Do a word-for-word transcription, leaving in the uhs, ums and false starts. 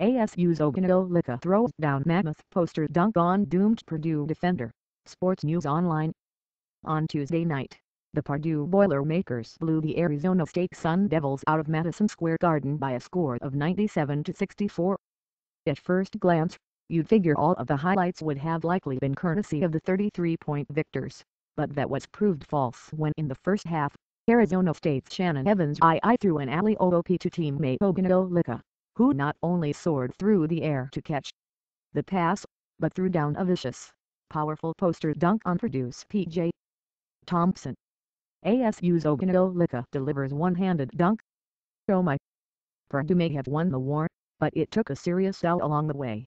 A S U's Obinna Oleka throws down mammoth poster dunk on doomed Purdue defender, Sports News Online. On Tuesday night, the Purdue Boilermakers blew the Arizona State Sun Devils out of Madison Square Garden by a score of ninety-seven to sixty-four. At first glance, you'd figure all of the highlights would have likely been courtesy of the thirty-three point victors, but that was proved false when in the first half, Arizona State's Shannon Evans the second threw an alley-oop to teammate Obinna Oleka, who not only soared through the air to catch the pass, but threw down a vicious, powerful poster dunk on Purdue's P J Thompson. A S U's Obinna Oleka delivers one-handed dunk. Oh my. Purdue may have won the war, but it took a serious L along the way.